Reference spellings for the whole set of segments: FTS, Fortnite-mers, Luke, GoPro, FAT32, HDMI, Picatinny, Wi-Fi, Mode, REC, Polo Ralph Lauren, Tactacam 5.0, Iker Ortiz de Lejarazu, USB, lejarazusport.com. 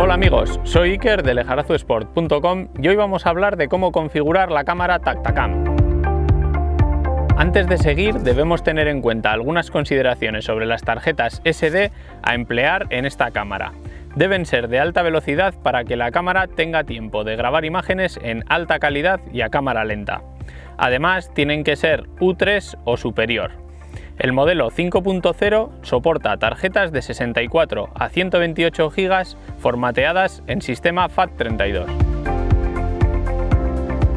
Hola amigos, soy Iker de lejarazusport.com y hoy vamos a hablar de cómo configurar la cámara Tactacam. Antes de seguir, debemos tener en cuenta algunas consideraciones sobre las tarjetas SD a emplear en esta cámara. Deben ser de alta velocidad para que la cámara tenga tiempo de grabar imágenes en alta calidad y a cámara lenta. Además, tienen que ser U3 o superior. El modelo 5.0 soporta tarjetas de 64 a 128 GB formateadas en sistema FAT32.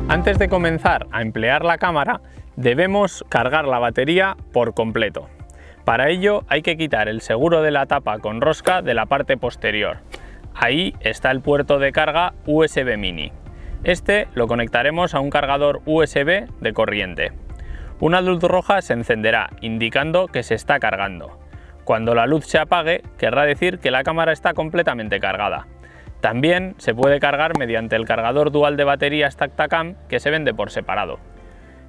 Antes de comenzar a emplear la cámara, debemos cargar la batería por completo. Para ello hay que quitar el seguro de la tapa con rosca de la parte posterior. Ahí está el puerto de carga USB mini. Este lo conectaremos a un cargador USB de corriente. Una luz roja se encenderá indicando que se está cargando. Cuando la luz se apague, querrá decir que la cámara está completamente cargada. También se puede cargar mediante el cargador dual de baterías Tactacam que se vende por separado.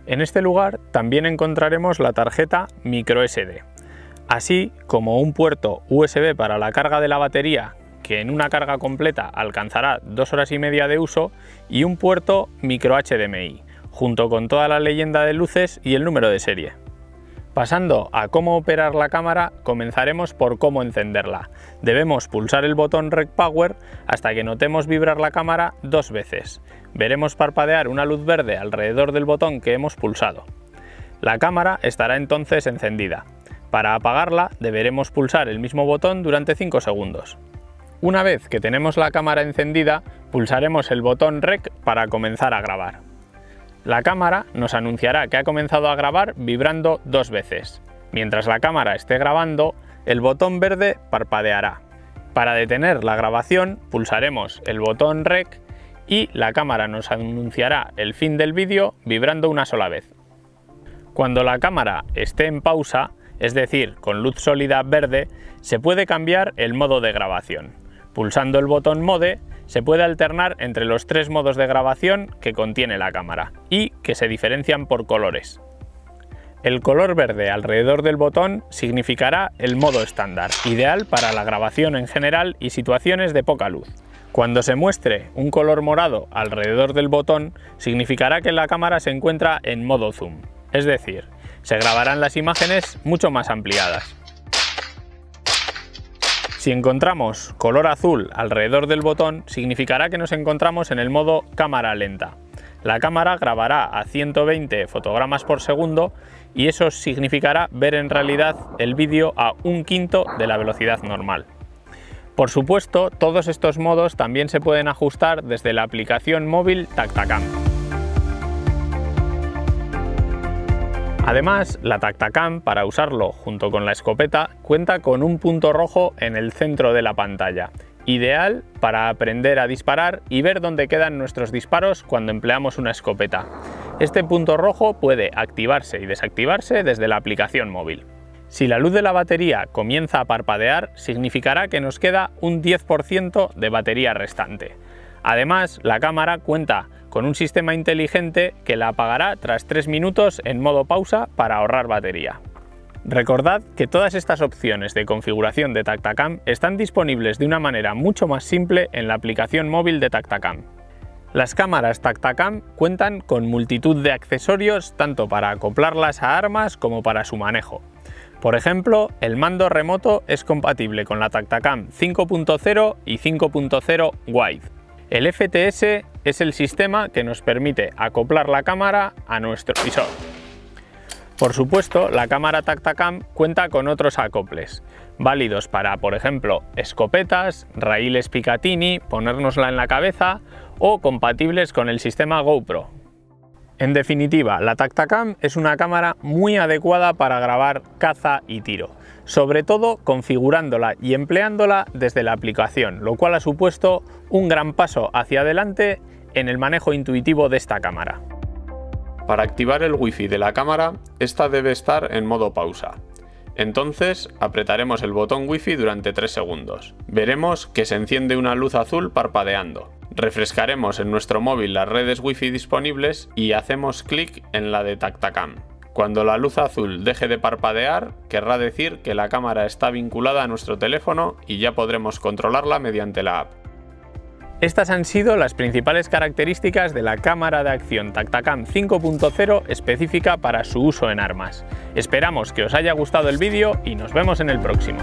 En este lugar también encontraremos la tarjeta microSD, así como un puerto USB para la carga de la batería, que en una carga completa alcanzará 2 horas y media de uso, y un puerto micro HDMI, junto con toda la leyenda de luces y el número de serie. Pasando a cómo operar la cámara, comenzaremos por cómo encenderla. Debemos pulsar el botón REC Power hasta que notemos vibrar la cámara 2 veces. Veremos parpadear una luz verde alrededor del botón que hemos pulsado. La cámara estará entonces encendida. Para apagarla deberemos pulsar el mismo botón durante 5 segundos. Una vez que tenemos la cámara encendida, pulsaremos el botón REC para comenzar a grabar. La cámara nos anunciará que ha comenzado a grabar vibrando 2 veces. Mientras la cámara esté grabando, el botón verde parpadeará. Para detener la grabación, pulsaremos el botón REC y la cámara nos anunciará el fin del vídeo vibrando una sola vez. Cuando la cámara esté en pausa, es decir, con luz sólida verde, se puede cambiar el modo de grabación. Pulsando el botón Mode, se puede alternar entre los 3 modos de grabación que contiene la cámara y que se diferencian por colores. El color verde alrededor del botón significará el modo estándar, ideal para la grabación en general y situaciones de poca luz. Cuando se muestre un color morado alrededor del botón, significará que la cámara se encuentra en modo zoom, es decir, se grabarán las imágenes mucho más ampliadas. Si encontramos color azul alrededor del botón, significará que nos encontramos en el modo cámara lenta. La cámara grabará a 120 fotogramas por segundo y eso significará ver en realidad el vídeo a 1/5 de la velocidad normal. Por supuesto, todos estos modos también se pueden ajustar desde la aplicación móvil Tactacam. Además, la Tactacam, para usarlo junto con la escopeta, cuenta con un punto rojo en el centro de la pantalla, ideal para aprender a disparar y ver dónde quedan nuestros disparos cuando empleamos una escopeta. Este punto rojo puede activarse y desactivarse desde la aplicación móvil. Si la luz de la batería comienza a parpadear, significará que nos queda un 10% de batería restante. Además, la cámara cuenta con un sistema inteligente que la apagará tras 3 minutos en modo pausa para ahorrar batería. Recordad que todas estas opciones de configuración de Tactacam están disponibles de una manera mucho más simple en la aplicación móvil de Tactacam. Las cámaras Tactacam cuentan con multitud de accesorios tanto para acoplarlas a armas como para su manejo. Por ejemplo, el mando remoto es compatible con la Tactacam 5.0 y 5.0 Wide. El FTS es el sistema que nos permite acoplar la cámara a nuestro visor. Por supuesto, la cámara Tactacam cuenta con otros acoples, válidos para, por ejemplo, escopetas, raíles Picatinny, ponérnosla en la cabeza o compatibles con el sistema GoPro. En definitiva, la Tactacam es una cámara muy adecuada para grabar caza y tiro, sobre todo configurándola y empleándola desde la aplicación, lo cual ha supuesto un gran paso hacia adelante en el manejo intuitivo de esta cámara. Para activar el Wi-Fi de la cámara, esta debe estar en modo pausa. Entonces apretaremos el botón Wi-Fi durante 3 segundos. Veremos que se enciende una luz azul parpadeando. Refrescaremos en nuestro móvil las redes Wi-Fi disponibles y hacemos clic en la de Tactacam. Cuando la luz azul deje de parpadear, querrá decir que la cámara está vinculada a nuestro teléfono y ya podremos controlarla mediante la app. Estas han sido las principales características de la cámara de acción Tactacam 5.0 específica para su uso en armas. Esperamos que os haya gustado el vídeo y nos vemos en el próximo.